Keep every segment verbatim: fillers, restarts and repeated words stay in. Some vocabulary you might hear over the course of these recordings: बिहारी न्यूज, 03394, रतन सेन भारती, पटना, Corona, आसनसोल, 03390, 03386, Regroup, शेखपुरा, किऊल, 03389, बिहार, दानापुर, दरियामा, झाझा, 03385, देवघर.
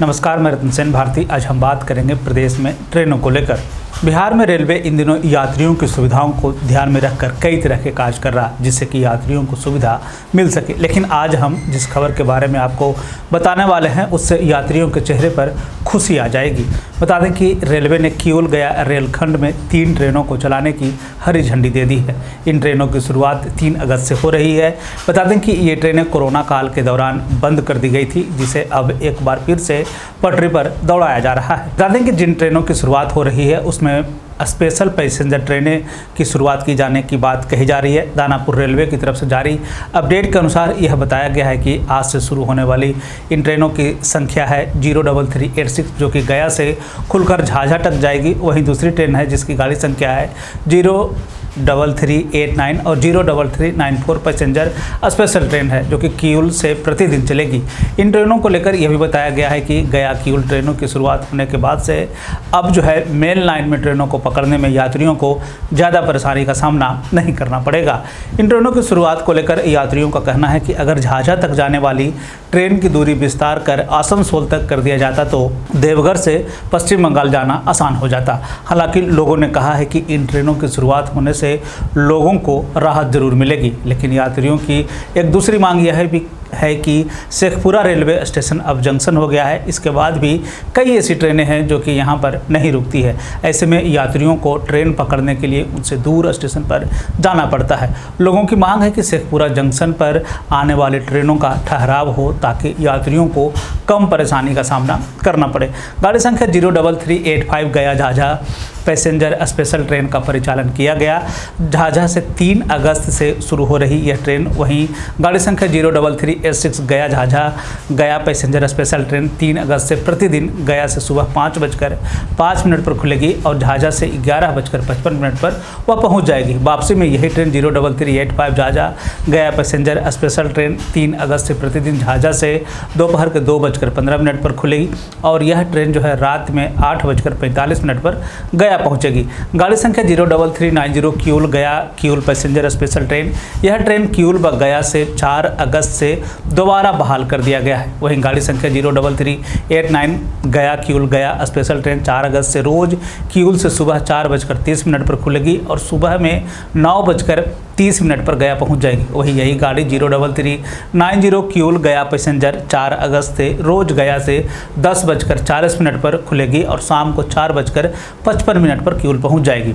नमस्कार, मैं रतन सेन भारती। आज हम बात करेंगे प्रदेश में ट्रेनों को लेकर। बिहार में रेलवे इन दिनों यात्रियों की सुविधाओं को ध्यान में रखकर कई तरह के काज कर रहा है जिससे कि यात्रियों को सुविधा मिल सके। लेकिन आज हम जिस खबर के बारे में आपको बताने वाले हैं उससे यात्रियों के चेहरे पर खुशी आ जाएगी। बता दें कि रेलवे ने किऊल गया रेलखंड में तीन ट्रेनों को चलाने की हरी झंडी दे दी है। इन ट्रेनों की शुरुआत तीन अगस्त से हो रही है। बता दें कि ये ट्रेनें कोरोना काल के दौरान बंद कर दी गई थी, जिसे अब एक बार फिर से पटरी पर दौड़ाया जा रहा है। बता दें कि जिन ट्रेनों की शुरुआत हो रही है उसमें स्पेशल पैसेंजर ट्रेनें की शुरुआत की जाने की बात कही जा रही है। दानापुर रेलवे की तरफ से जारी अपडेट के अनुसार यह बताया गया है कि आज से शुरू होने वाली इन ट्रेनों की संख्या है zero double three eight six, जो कि गया से खुलकर झाझा तक जाएगी। वहीं दूसरी ट्रेन है जिसकी गाड़ी संख्या है zero double three eight nine और zero double three nine four passenger special train है, जो कि किऊल से प्रतिदिन चलेगी। इन ट्रेनों को लेकर यह भी बताया गया है कि गया किऊल ट्रेनों की शुरुआत होने के बाद से अब जो है मेन लाइन में ट्रेनों को पकड़ने में यात्रियों को ज़्यादा परेशानी का सामना नहीं करना पड़ेगा। इन ट्रेनों की शुरुआत को लेकर यात्रियों का कहना है कि अगर झाझा तक जाने वाली ट्रेन की दूरी विस्तार कर आसनसोल तक कर दिया जाता तो देवघर से पश्चिम बंगाल जाना आसान हो जाता। हालांकि लोगों ने कहा है कि इन ट्रेनों की शुरुआत होने से लोगों को राहत जरूर मिलेगी, लेकिन यात्रियों की एक दूसरी मांग यह है भी है कि शेखपुरा रेलवे स्टेशन अब जंक्शन हो गया है। इसके बाद भी कई ऐसी ट्रेनें हैं जो कि यहाँ पर नहीं रुकती है। ऐसे में यात्रियों को ट्रेन पकड़ने के लिए उनसे दूर स्टेशन पर जाना पड़ता है। लोगों की मांग है कि शेखपुरा जंक्शन पर आने वाली ट्रेनों का ठहराव हो ताकि यात्रियों को कम परेशानी का सामना करना पड़े। गाड़ी संख्या zero double three eight five Gaya झाझा passenger special train का परिचालन किया गया। झाझा से तीन अगस्त से शुरू हो रही यह ट्रेन, वहीं गाड़ी संख्या zero double three eight six Gaya झाझा Gaya passenger special train तीन अगस्त से प्रतिदिन गया से सुबह पाँच बजकर पाँच मिनट पर खुलेगी और झाझा से ग्यारह बजकर पचपन मिनट पर वह पहुंच जाएगी। वापसी में यही train zero double three eight five झाझा Gaya passenger special train तीन अगस्त से प्रतिदिन झाझा से दोपहर के दो बजकर पंद्रह मिनट पर खुलेगी और यह ट्रेन जो है रात में आठ बजकर पैंतालीस मिनट पर गया पहुंचेगी। गाड़ी संख्या zero double three nine zero किऊल Gaya किऊल passenger special train, यह ट्रेन किऊल व गया से चार अगस्त से दोबारा बहाल कर दिया गया है। वहीं गाड़ी संख्या zero double three eight nine Gaya किऊल गया स्पेशल ट्रेन चार अगस्त से रोज किऊल से सुबह चार बजकर तीस मिनट पर खुलेगी और सुबह में नौ बजकर तीस मिनट पर गया पहुंच जाएगी। वहीं यही गाड़ी zero double three nine zero किऊल Gaya passenger चार अगस्त से रोज गया से दस बजकर चालीस मिनट पर खुलेगी और शाम को चार बजकर पचपन मिनट पर किऊल पहुंच जाएगी।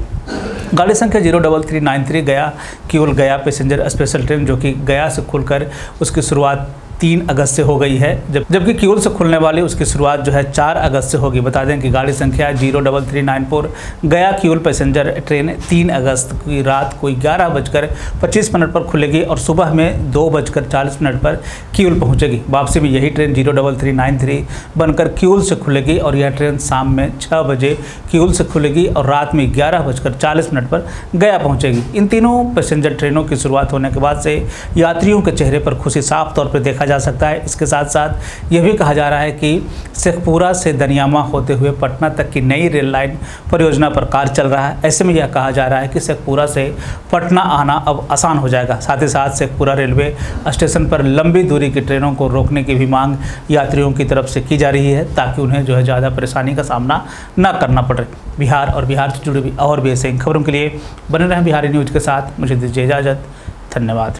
गाड़ी संख्या zero double three nine three Gaya किऊल Gaya passenger special train, जो कि गया से खुलकर उसकी शुरुआत तीन अगस्त से हो गई है, जब जबकि किऊल से खुलने वाली उसकी शुरुआत जो है चार अगस्त से होगी। बता दें कि गाड़ी संख्या zero double three nine four Gaya किऊल passenger train तीन अगस्त की रात को ग्यारह बजकर पच्चीस मिनट पर खुलेगी और सुबह में दो बजकर चालीस मिनट पर किऊल पहुंचेगी। वापसी में यही train zero double three nine three बनकर किऊल से खुलेगी और यह ट्रेन शाम में छः बजे किऊल से खुलेगी और रात में ग्यारह बजकर चालीस मिनट पर गया पहुँचेगी। इन तीनों पैसेंजर ट्रेनों की शुरुआत होने के बाद से यात्रियों के चेहरे पर खुशी साफ तौर पर देखा जा सकता है। इसके साथ साथ यह भी कहा जा रहा है कि शेखपुरा से दरियामा होते हुए पटना तक की नई रेल लाइन परियोजना पर कार्य चल रहा है। ऐसे में यह कहा जा रहा है कि शेखपुरा से पटना आना अब आसान हो जाएगा। साथ ही साथ शेखपुरा रेलवे स्टेशन पर लंबी दूरी की ट्रेनों को रोकने की भी मांग यात्रियों की तरफ से की जा रही है ताकि उन्हें जो है ज़्यादा परेशानी का सामना न करना पड़े। बिहार और बिहार से जुड़ी हुई और भी ऐसे इन खबरों के लिए बने रहें बिहारी न्यूज के साथ। मुझे दीजिए इजाज़त, धन्यवाद।